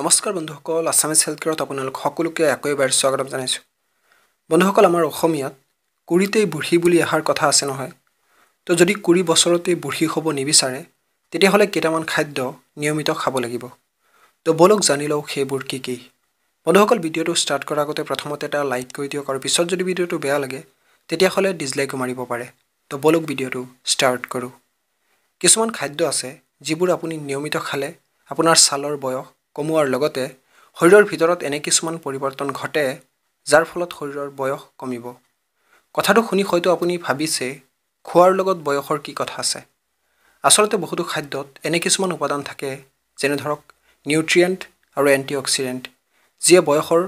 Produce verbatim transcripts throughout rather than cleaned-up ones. নমস্কাৰ বন্ধুসকল, Assamese health কেয়াৰত আপোনালোক সকলোকে একবাৰ স্বাগতম জনাইছো। বন্ধুসকল, আমাৰ অসমীয়াত কুৰিতেই বুঢ়ী বুলি এহাৰ কথা আছে নহয়। তো যদি কুৰি বছৰতে বুঢ়ী হ'ব নিবিচাৰে তেতিয়া হলে কেটামান খাদ্য নিয়মিত খাব লাগিব। তো বলক জানি লও সেইবোৰ কি কি। বন্ধুসকল, ভিডিঅটো ষ্টাৰ্ট কৰাৰ আগতে প্ৰথমতে এটা লাইক কৰি দিয়ক আৰু পিছত যদি ভিডিঅটো বেয়া লাগে তেতিয়া হলে ডিসলাইক মাৰিব পাৰে। তো বলক ভিডিঅটো ষ্টাৰ্ট কৰো। কিছুমান খাদ্য আছে যিবোৰ আপুনি নিয়মিত খালে আপোনাৰ ছালৰ বয়স কমুৱাৰ লগতে শৰীৰৰ ভিতৰত এনে কিছুমান পৰিৱৰ্তন ঘটে যাৰ ফলত শৰীৰৰ বয়স কমিব। কথাটো শুনি হয়তো আপুনি ভাবিছে খোৱাৰ লগত বয়সৰ কি কথা আছে। আসলতে বহুতো খাদ্যত এনে কিছুমান উপাদান থাকে যেনে ধৰক নিউট্ৰিয়েণ্ট আৰু এণ্টিঅক্সিডেণ্ট, যিয়ে বয়সৰ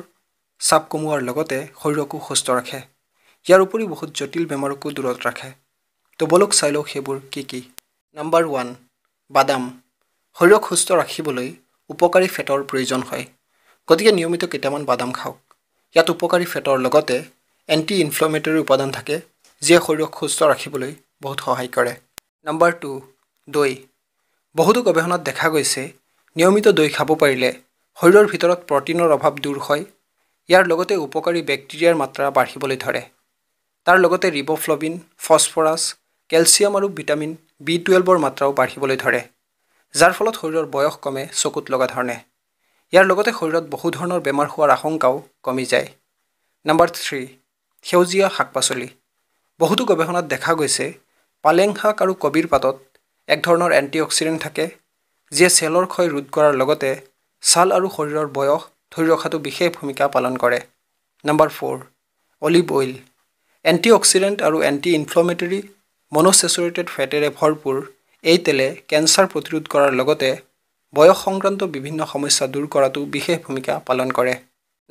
চাপ কমুৱাৰ লগতে শৰীৰকো সুস্থ ৰাখে। ইয়াৰ উপৰি বহুত জটিল বেমাৰকো দূৰত ৰাখে। তো বলক চাই লওক সেইবোৰ কি কি। নাম্বাৰ ওৱান, বাদাম। শৰীৰক সুস্থ ৰাখিবলৈ উপকাৰী ফেটৰ প্ৰয়োজন হয়, গতিকে নিয়মিত কেইটামান বাদাম খাওক। ইয়াত উপকাৰী ফেটৰ লগতে এণ্টি ইনফ্লেমেটৰী উপাদান থাকে যিয়ে শৰীৰক সুস্থ ৰাখিবলৈ বহুত সহায় কৰে। নাম্বাৰ টু, দৈ। বহুতো গৱেষণাত দেখা গৈছে নিয়মিত দৈ খাব পাৰিলে শৰীৰৰ ভিতৰত প্ৰটিনৰ অভাৱ দূৰ হয়। ইয়াৰ লগতে উপকাৰী বেক্টেৰিয়াৰ মাত্ৰা বাঢ়িবলৈ ধৰে। তাৰ লগতে ৰিবফ্লবিন, ফছফৰাছ, কেলছিয়াম আৰু ভিটামিন বি টুৱেলভৰ মাত্ৰাও বাঢ়িবলৈ ধৰে, যাৰ ফলত শৰীৰৰ বয়স কমে চকুত লগা ধৰণে। ইয়াৰ লগতে শৰীৰত বহু ধৰণৰ বেমাৰ হোৱাৰ আশংকাও কমি যায়। নাম্বাৰ থ্ৰী, সেউজীয়া শাক পাচলি। বহুতো গৱেষণাত দেখা গৈছে পালেং শাক আৰু কবিৰ পাতত এক ধৰণৰ এণ্টিঅক্সিডেণ্ট থাকে যিয়ে চেলৰ ক্ষয় ৰোধ কৰাৰ লগতে ছাল আৰু শৰীৰৰ বয়স ধৰি ৰখাটো বিশেষ ভূমিকা পালন কৰে। Number four, olive oil. Antioxidant আৰু এণ্টি ইনফ্লেমেটৰী মনোচেচুৰেটেড ফেটেৰে ভৰপূৰ এই তেলে কেঞ্চাৰ প্ৰতিৰোধ কৰাৰ লগতে বয়স সংক্ৰান্ত বিভিন্ন সমস্যা দূৰ কৰাটো বিশেষ ভূমিকা পালন কৰে।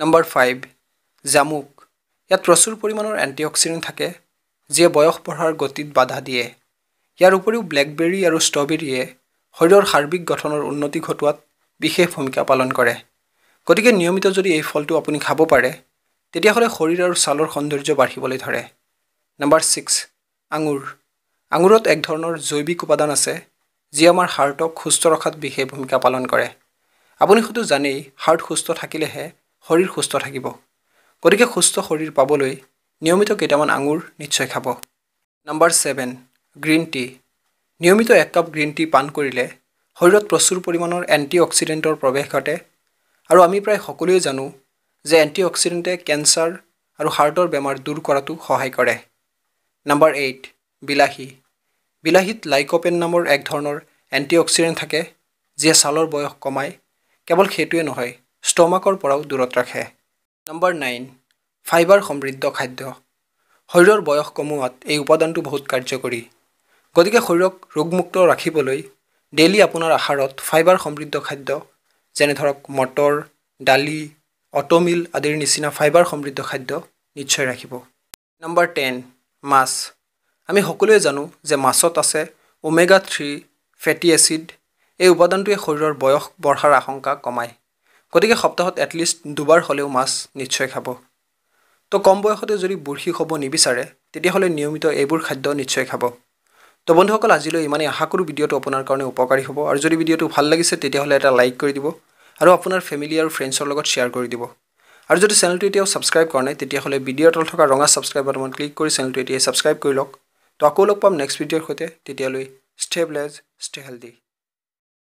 নাম্বাৰ ফাইভ, জামুক। ইয়াত প্ৰচুৰ পৰিমাণৰ এণ্টিঅক্সিডেণ্ট থাকে যিয়ে বয়স বঢ়াৰ গতিত বাধা দিয়ে। ইয়াৰ উপৰিও ব্লেকবেৰী আৰু ষ্ট্ৰবেৰীয়ে শৰীৰৰ সাৰ্বিক গঠনৰ উন্নতি ঘটোৱাত বিশেষ ভূমিকা পালন কৰে। গতিকে নিয়মিত যদি এই ফলটো আপুনি খাব পাৰে তেতিয়াহ'লে শৰীৰ আৰু ছালৰ সৌন্দৰ্য বাঢ়িবলৈ ধৰে। নাম্বাৰ ছিক্স, আঙুৰ। আঙুৰত এক ধৰণৰ জৈৱিক উপাদান আছে যি আমাৰ হাৰ্টক সুস্থ ৰখাত বিশেষ ভূমিকা পালন কৰে। আপুনি হয়তো জানেই হাৰ্ট সুস্থ থাকিলেহে শৰীৰ সুস্থ থাকিব। গতিকে সুস্থ শৰীৰ পাবলৈ নিয়মিত কেইটামান আঙুৰ নিশ্চয় খাব। Number seven, green tea. নিয়মিত এক কাপ গ্ৰীণ টি পান কৰিলে শৰীৰত প্ৰচুৰ পৰিমাণৰ এণ্টিঅক্সিডেণ্টৰ প্ৰৱেশ ঘটে। আৰু আমি প্ৰায় সকলোৱে জানো যে এণ্টিঅক্সিডেণ্টে কেঞ্চাৰ আৰু হাৰ্টৰ বেমাৰ দূৰ কৰাতো সহায় কৰে। নাম্বাৰ এইট, বিলাহী। বিলাহীত লাইক'পেন নামৰ এক ধৰণৰ এণ্টিঅক্সিডেণ্ট থাকে যিয়ে ছালৰ বয়স কমায়। কেৱল সেইটোৱে নহয়, ষ্টমাকৰ পৰাও দূৰত ৰাখে। নাম্বাৰ নাইন, ফাইবাৰ সমৃদ্ধ খাদ্য। শৰীৰৰ বয়স কমোৱাত এই উপাদানটো বহুত কাৰ্যকৰী। গতিকে শৰীৰক ৰোগমুক্ত ৰাখিবলৈ ডেইলি আপোনাৰ আহাৰত ফাইবাৰ সমৃদ্ধ খাদ্য যেনে ধৰক মটৰ, দালি, অট'মিল আদিৰ নিচিনা ফাইবাৰ সমৃদ্ধ খাদ্য নিশ্চয় ৰাখিব। নাম্বাৰ টেন, মাছ। আমি সকলোৱে জানো যে মাছত আছে ওমেগা থ্ৰী ফেটি এচিড। এই উপাদানটোৱে শৰীৰৰ বয়স বঢ়াৰ আশংকা কমায়। গতিকে সপ্তাহত এটলিষ্ট দুবাৰ হ'লেও মাছ নিশ্চয় খাব। তো কম বয়সতে যদি বুঢ়ী হ'ব নিবিচাৰে তেতিয়াহ'লে নিয়মিত এইবোৰ খাদ্য নিশ্চয় খাব। তো বন্ধুসকল, আজিলৈ ইমানেই। আশা কৰোঁ ভিডিঅ'টো আপোনাৰ কাৰণে উপকাৰী হ'ব। আৰু যদি ভিডিঅ'টো ভাল লাগিছে তেতিয়াহ'লে এটা লাইক কৰি দিব আৰু আপোনাৰ ফেমিলি আৰু ফ্ৰেণ্ডছৰ লগত শ্বেয়াৰ কৰি দিব। আৰু যদি চেনেলটো এতিয়াও ছাবস্ক্ৰাইব কৰা নাই তেতিয়াহ'লে ভিডিঅ'ৰ তলত থকা ৰঙা ছাবস্ক্ৰাইব বাটনত ক্লিক কৰি চেনেলটো এতিয়াই ছাবস্ক্ৰাইব কৰি লওক। তো আকৌ লগ পাম নেক্সট ভিডিঅ'ৰ সৈতে। তেতিয়ালৈ ষ্টে ব্লেজ, ষ্টে হেল্ডি।